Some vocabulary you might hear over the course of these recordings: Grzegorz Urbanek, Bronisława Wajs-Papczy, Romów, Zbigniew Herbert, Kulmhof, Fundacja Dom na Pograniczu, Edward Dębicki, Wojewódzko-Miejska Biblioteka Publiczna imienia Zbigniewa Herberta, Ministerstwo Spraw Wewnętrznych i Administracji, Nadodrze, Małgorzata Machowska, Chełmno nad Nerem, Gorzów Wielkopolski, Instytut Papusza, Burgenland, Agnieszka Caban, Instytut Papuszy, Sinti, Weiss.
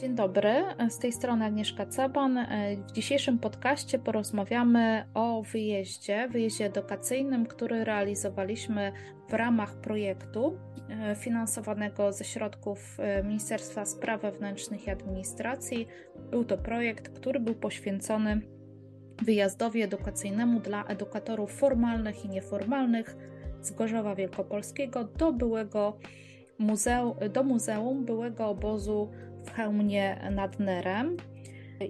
Dzień dobry, z tej strony Agnieszka Caban. W dzisiejszym podcaście porozmawiamy o wyjeździe edukacyjnym, który realizowaliśmy w ramach projektu finansowanego ze środków Ministerstwa Spraw Wewnętrznych i Administracji. Był to projekt, który był poświęcony wyjazdowi edukacyjnemu dla edukatorów formalnych i nieformalnych z Gorzowa Wielkopolskiego do muzeum byłego obozu w Chełmnie nad Nerem.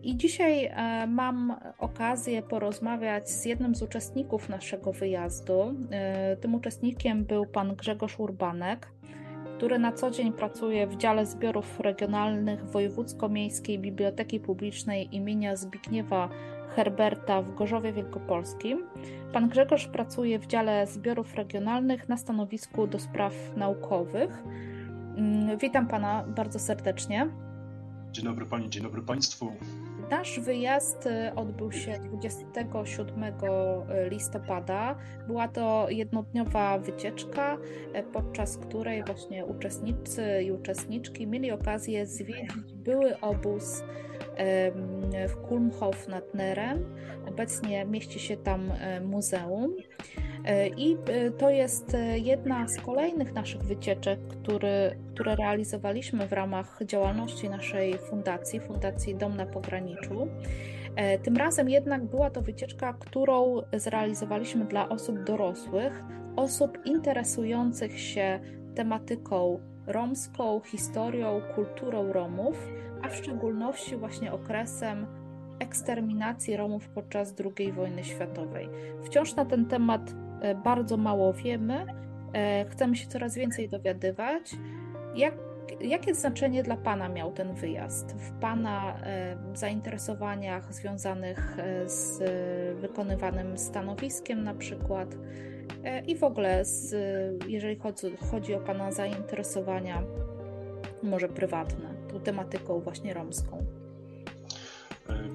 I dzisiaj mam okazję porozmawiać z jednym z uczestników naszego wyjazdu. Tym uczestnikiem był pan Grzegorz Urbanek, który na co dzień pracuje w dziale zbiorów regionalnych Wojewódzko-Miejskiej Biblioteki Publicznej imienia Zbigniewa Herberta w Gorzowie Wielkopolskim. Pan Grzegorz pracuje w dziale zbiorów regionalnych na stanowisku do spraw naukowych. Witam pana bardzo serdecznie. Dzień dobry pani, dzień dobry państwu. Nasz wyjazd odbył się 27 listopada. Była to jednodniowa wycieczka, podczas której właśnie uczestnicy i uczestniczki mieli okazję zwiedzić były obóz w Kulmhof nad Nerem. Obecnie mieści się tam muzeum. I to jest jedna z kolejnych naszych wycieczek, które realizowaliśmy w ramach działalności naszej Fundacji Dom na Pograniczu. Tym razem jednak była to wycieczka, którą zrealizowaliśmy dla osób dorosłych, osób interesujących się tematyką romską, historią, kulturą Romów, a w szczególności właśnie okresem eksterminacji Romów podczas II wojny światowej. Wciąż na ten temat bardzo mało wiemy, chcemy się coraz więcej dowiadywać. Jakie znaczenie dla pana miał ten wyjazd w pana zainteresowaniach związanych z wykonywanym stanowiskiem na przykład i w ogóle jeżeli chodzi o pana zainteresowania może prywatne, tą tematyką właśnie romską?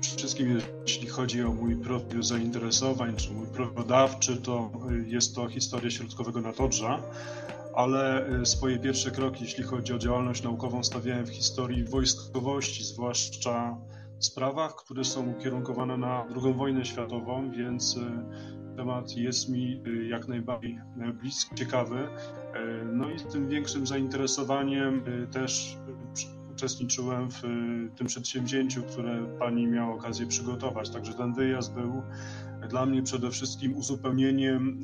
Przede wszystkim, jeśli chodzi o mój profil zainteresowań, czy mój profil badawczy, to jest to historia środkowego Nadodrza, ale swoje pierwsze kroki, jeśli chodzi o działalność naukową, stawiałem w historii wojskowości, zwłaszcza w sprawach, które są ukierunkowane na II wojnę światową, więc temat jest mi jak najbardziej bliski, ciekawy. No i z tym większym zainteresowaniem też uczestniczyłem w tym przedsięwzięciu, które pani miała okazję przygotować. Także ten wyjazd był dla mnie przede wszystkim uzupełnieniem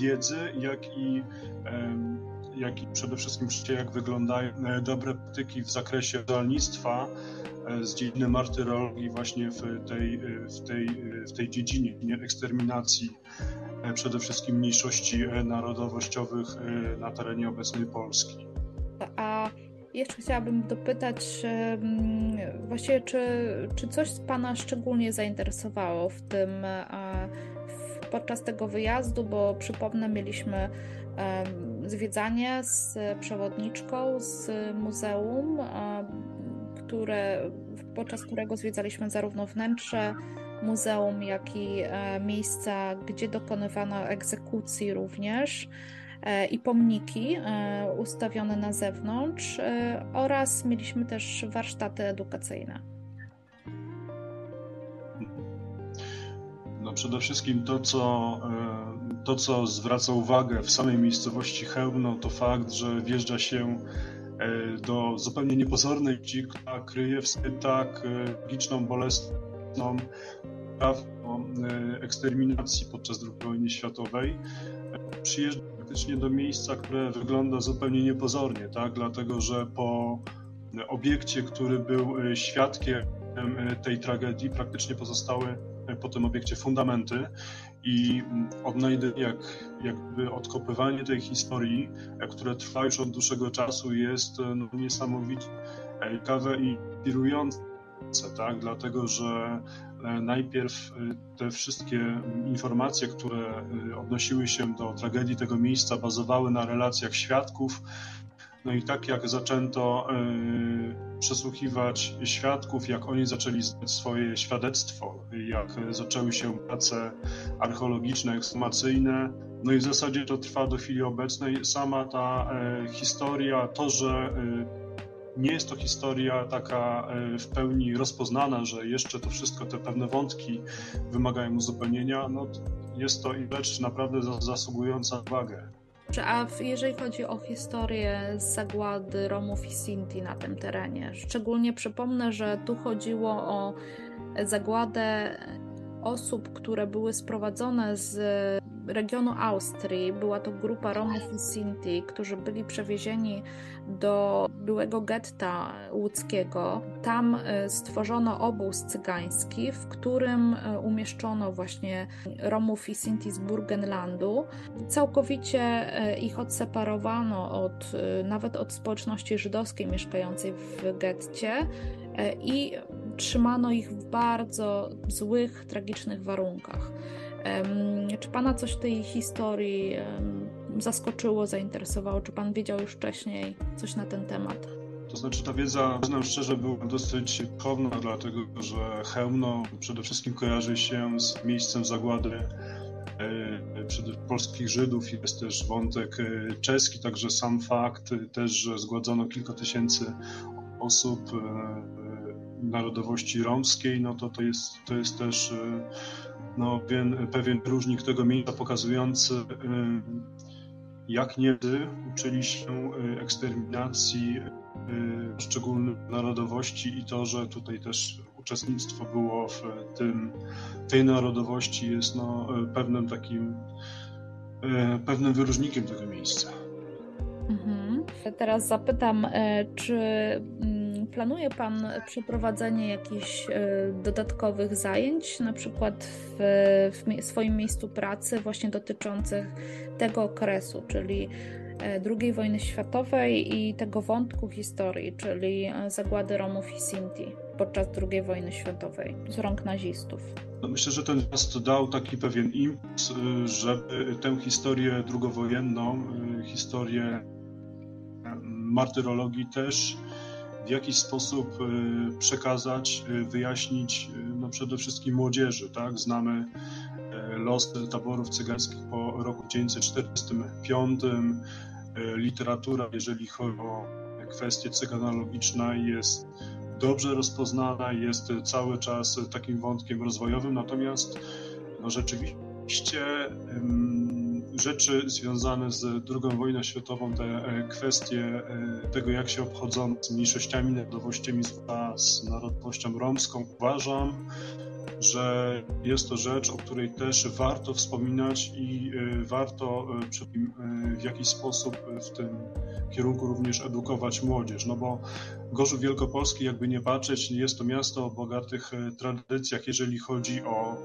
wiedzy, jak i przede wszystkim jak wyglądają dobre praktyki w zakresie rolnictwa z dziedziny martyrologii właśnie w tej dziedzinie eksterminacji przede wszystkim mniejszości narodowościowych na terenie obecnej Polski. Jeszcze chciałabym dopytać właściwie, czy coś pana szczególnie zainteresowało w tym podczas tego wyjazdu, bo przypomnę, mieliśmy zwiedzanie z przewodniczką z muzeum, podczas którego zwiedzaliśmy zarówno wnętrze muzeum, jak i miejsca, gdzie dokonywano egzekucji również, i pomniki ustawione na zewnątrz, oraz mieliśmy też warsztaty edukacyjne. No przede wszystkim to, co zwraca uwagę w samej miejscowości Chełmno, to fakt, że wjeżdża się do zupełnie niepozornej wsi, która kryje w sobie tak liczną, bolesną prawdę eksterminacji podczas II wojny światowej. Przyjeżdża do miejsca, które wygląda zupełnie niepozornie, tak? Dlatego, że po obiekcie, który był świadkiem tej tragedii, praktycznie pozostały po tym obiekcie fundamenty i jakby odkopywanie tej historii, które trwa już od dłuższego czasu, jest niesamowicie ciekawe i inspirujące, tak? Dlatego, że najpierw te wszystkie informacje, które odnosiły się do tragedii tego miejsca, bazowały na relacjach świadków. No i tak jak zaczęto przesłuchiwać świadków, jak oni zaczęli znać swoje świadectwo, jak zaczęły się prace archeologiczne, ekshumacyjne, no i w zasadzie to trwa do chwili obecnej. Sama ta historia, to, że Nie jest to historia taka w pełni rozpoznana, że jeszcze to wszystko, te pewne wątki wymagają uzupełnienia. No, jest to rzecz naprawdę zasługująca uwagę. A jeżeli chodzi o historię zagłady Romów i Sinti na tym terenie, szczególnie przypomnę, że tu chodziło o zagładę osób, które były sprowadzone z regionu Austrii. Była to grupa Romów i Sinti, którzy byli przewiezieni do byłego getta łódzkiego. Tam stworzono obóz cygański, w którym umieszczono właśnie Romów i Sinti z Burgenlandu. Całkowicie ich odseparowano nawet od społeczności żydowskiej mieszkającej w getcie i trzymano ich w bardzo złych, tragicznych warunkach. Czy Pana coś tej historii zaskoczyło, zainteresowało? Czy Pan wiedział już wcześniej coś na ten temat? To znaczy ta wiedza, przyznam szczerze, była dosyć powna, dlatego że Chełmno przede wszystkim kojarzy się z miejscem zagłady polskich Żydów i jest też wątek czeski, także sam fakt też, że zgładzono kilka tysięcy osób narodowości romskiej, no to jest też no, pewien różnik tego miejsca pokazujący, jak Niemcy uczyli się eksterminacji poszczególnych narodowości i to, że tutaj też uczestnictwo było w tej narodowości jest no, pewnym wyróżnikiem tego miejsca. Mhm. Teraz zapytam, czy planuje Pan przeprowadzenie jakichś dodatkowych zajęć, na przykład w swoim miejscu pracy właśnie dotyczących tego okresu, czyli II wojny światowej i tego wątku historii, czyli zagłady Romów i Sinti podczas II wojny światowej z rąk nazistów? Myślę, że ten czas dał taki pewien impuls, żeby tę historię drugowojenną, historię martyrologii też w jakiś sposób przekazać, wyjaśnić no przede wszystkim młodzieży. Tak? Znamy los taborów cygańskich po roku 1945. Literatura, jeżeli chodzi o kwestie cyganologiczne, jest dobrze rozpoznana, jest cały czas takim wątkiem rozwojowym, natomiast no rzeczywiście rzeczy związane z II wojną światową, te kwestie tego, jak się obchodzono z mniejszościami, narodowościami, z narodowością romską, uważam, że jest to rzecz, o której też warto wspominać i warto w jakiś sposób w tym kierunku również edukować młodzież, no bo Gorzów Wielkopolski, jakby nie patrzeć, jest to miasto o bogatych tradycjach, jeżeli chodzi o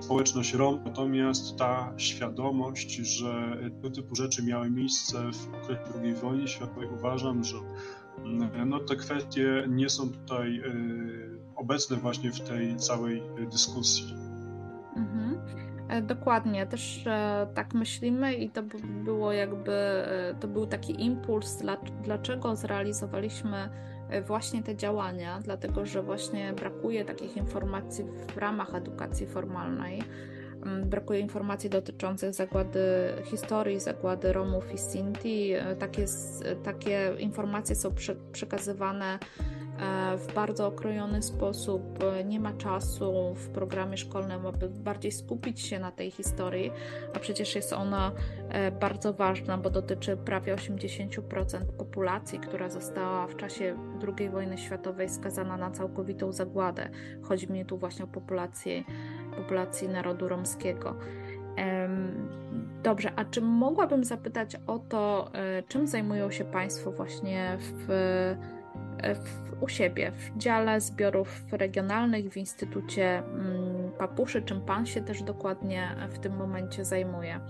społeczność Rom, natomiast ta świadomość, że tego typu rzeczy miały miejsce w okresie II wojny światowej, uważam, że no, te kwestie nie są tutaj obecne właśnie w tej całej dyskusji. Mhm. Dokładnie, też tak myślimy i to było to był taki impuls, dlaczego zrealizowaliśmy właśnie te działania, dlatego że właśnie brakuje takich informacji w ramach edukacji formalnej. Brakuje informacji dotyczących historii zagłady Romów i Sinti. Takie informacje są przekazywane w bardzo okrojony sposób. Nie ma czasu w programie szkolnym, aby bardziej skupić się na tej historii, a przecież jest ona bardzo ważna, bo dotyczy prawie 80% populacji, która została w czasie II wojny światowej skazana na całkowitą zagładę. Chodzi mi tu właśnie o populacji narodu romskiego. Dobrze, a czy mogłabym zapytać o to, czym zajmują się Państwo właśnie u siebie, w dziale zbiorów regionalnych, w Instytucie Papuszy, czym Pan się też dokładnie w tym momencie zajmuje?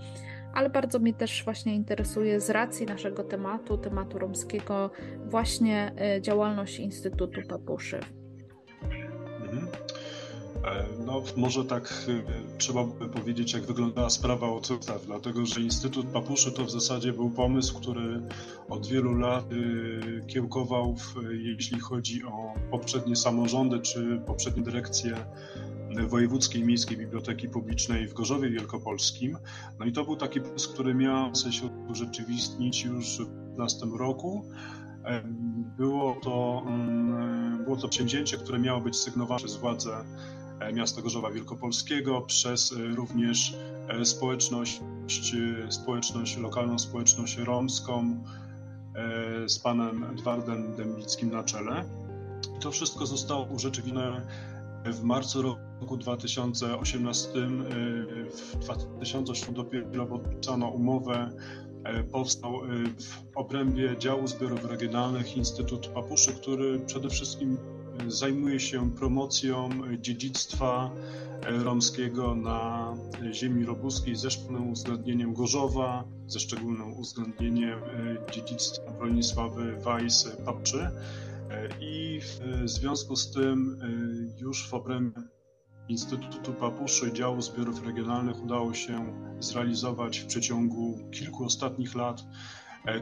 Ale bardzo mnie też właśnie interesuje z racji naszego tematu romskiego, właśnie działalność Instytutu Papuszy. No, może tak trzeba by powiedzieć, jak wyglądała sprawa od podstaw, dlatego że Instytut Papuszy to w zasadzie był pomysł, który od wielu lat kiełkował, jeśli chodzi o poprzednie samorządy czy poprzednie dyrekcje Wojewódzkiej Miejskiej Biblioteki Publicznej w Gorzowie Wielkopolskim. No i to był taki pomysł, który miał się urzeczywistnić już w 2015 roku. Było to przedsięwzięcie, które miało być sygnowane przez władze miasta Gorzowa Wielkopolskiego, przez również społeczność lokalną, społeczność romską z panem Edwardem Dębickim na czele. To wszystko zostało urzeczywistnione w marcu roku 2018. W 2008 dopiero podpisano umowę. Powstał w obrębie działu zbiorów regionalnych Instytut Papuszy, który przede wszystkim zajmuje się promocją dziedzictwa romskiego na ziemi robuskiej ze szczególnym uwzględnieniem Gorzowa, ze szczególnym uwzględnieniem dziedzictwa Bronisławy Wajs-Papczy. I w związku z tym już w obrębie Instytutu Papuszy, działu zbiorów regionalnych udało się zrealizować w przeciągu kilku ostatnich lat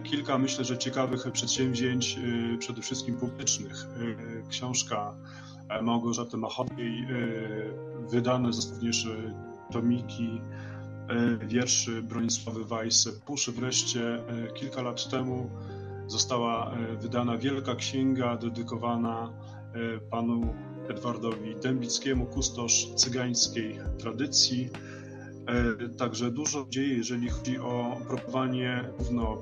kilka, myślę, że ciekawych przedsięwzięć, przede wszystkim publicznych. Książka Małgorzaty Machowskiej, wydane zostały również tomiki wierszy Bronisławy Wajs-Papczy. Wreszcie kilka lat temu została wydana wielka księga dedykowana panu Edwardowi Dębickiemu, kustosz cygańskiej tradycji. Także dużo dzieje, jeżeli chodzi o promowanie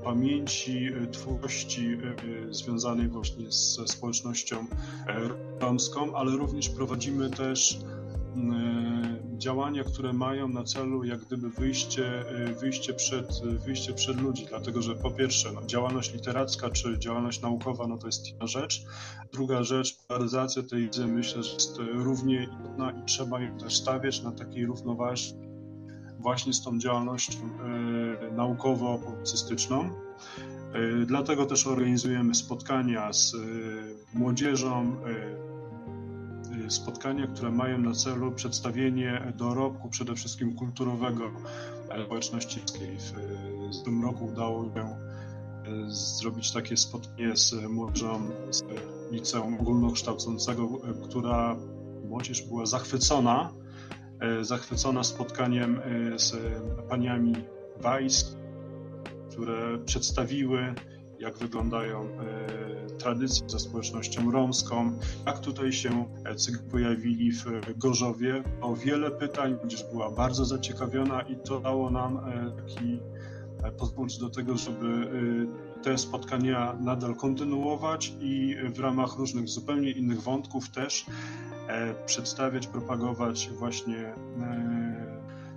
pamięci, twórczości związanej właśnie ze społecznością romską, ale również prowadzimy też działania, które mają na celu jak gdyby wyjście przed ludzi, dlatego że po pierwsze działalność literacka czy działalność naukowa to jest jedna rzecz. Druga rzecz, polaryzacja tej wiedzy, myślę, że jest równie istotna i trzeba ją też stawiać na takiej równoważy właśnie z tą działalnością naukowo-publicystyczną. Dlatego też organizujemy spotkania z młodzieżą, spotkania, które mają na celu przedstawienie dorobku przede wszystkim kulturowego społeczności romskiej. W tym roku udało się zrobić takie spotkanie z młodzieżą z liceum ogólnokształcącego, która młodzież była zachwycona spotkaniem z paniami Weiss, które przedstawiły, jak wyglądają tradycje ze społecznością romską, jak tutaj się pojawili w Gorzowie. O wiele pytań, gdyż była bardzo zaciekawiona i to dało nam taki podpunkt do tego, żeby te spotkania nadal kontynuować i w ramach różnych zupełnie innych wątków też przedstawiać, propagować właśnie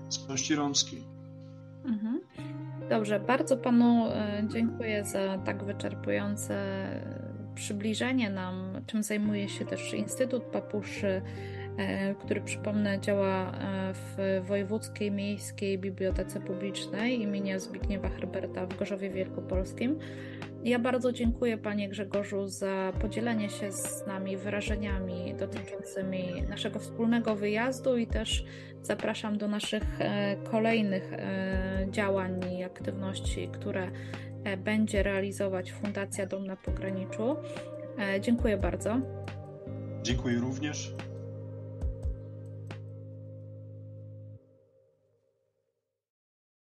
społeczności romskiej. Mhm. Dobrze, bardzo panu dziękuję za tak wyczerpujące przybliżenie nam, czym zajmuje się też Instytut Papuszy, który, przypomnę, działa w Wojewódzkiej Miejskiej Bibliotece Publicznej imienia Zbigniewa Herberta w Gorzowie Wielkopolskim. Ja bardzo dziękuję panie Grzegorzu za podzielenie się z nami wrażeniami dotyczącymi naszego wspólnego wyjazdu i też zapraszam do naszych kolejnych działań i aktywności, które będzie realizować Fundacja Dom na Pograniczu. Dziękuję bardzo. Dziękuję również.